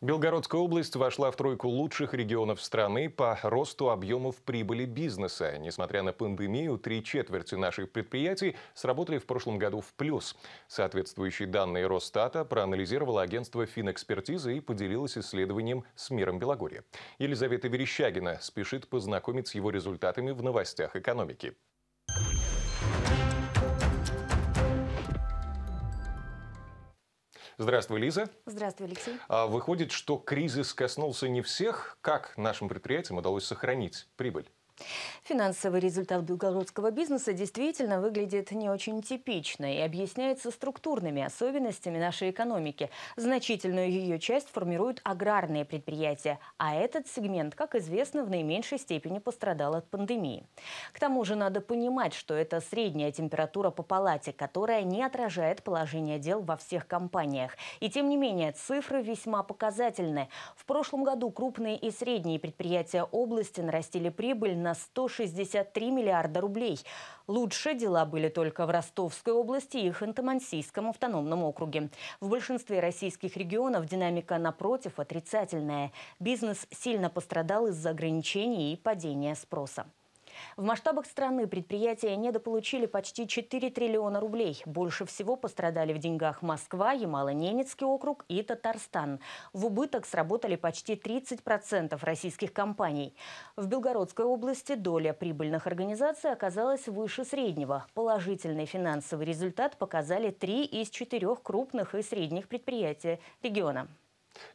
Белгородская область вошла в тройку лучших регионов страны по росту объемов прибыли бизнеса. Несмотря на пандемию, 3/4 наших предприятий сработали в прошлом году в плюс. Соответствующие данные Росстата проанализировало агентство Финэкспертиза и поделилось исследованием с Миром Белогорья. Елизавета Верещагина спешит познакомить с его результатами в новостях экономики. Здравствуй, Лиза. Здравствуй, Алексей. Выходит, что кризис коснулся не всех. Как нашим предприятиям удалось сохранить прибыль? Финансовый результат белгородского бизнеса действительно выглядит не очень типично и объясняется структурными особенностями нашей экономики. Значительную ее часть формируют аграрные предприятия, а этот сегмент, как известно, в наименьшей степени пострадал от пандемии. К тому же надо понимать, что это средняя температура по палате, которая не отражает положение дел во всех компаниях. И тем не менее, цифры весьма показательны. В прошлом году крупные и средние предприятия области нарастили прибыль на 163 миллиарда рублей. Лучше дела были только в Ростовской области и Ханты-Мансийском автономном округе. В большинстве российских регионов динамика, напротив, отрицательная. Бизнес сильно пострадал из-за ограничений и падения спроса. В масштабах страны предприятия недополучили почти 4 триллиона рублей. Больше всего пострадали в деньгах Москва, Ямало-Ненецкий округ и Татарстан. В убыток сработали почти 30% российских компаний. В Белгородской области доля прибыльных организаций оказалась выше среднего. Положительный финансовый результат показали 3 из 4 крупных и средних предприятий региона.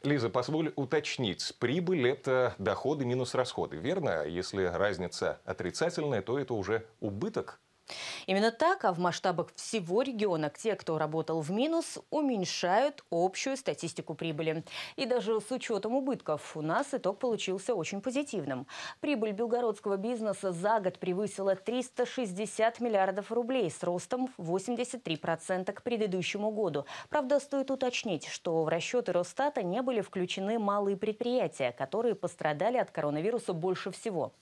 Лиза, позволь уточнить. Прибыль – это доходы минус расходы, верно? Если разница отрицательная, то это уже убыток? Именно так, а в масштабах всего региона те, кто работал в минус, уменьшают общую статистику прибыли. И даже с учетом убытков у нас итог получился очень позитивным. Прибыль белгородского бизнеса за год превысила 360 миллиардов рублей с ростом 83% к предыдущему году. Правда, стоит уточнить, что в расчеты Росстата не были включены малые предприятия, которые пострадали от коронавируса больше всего.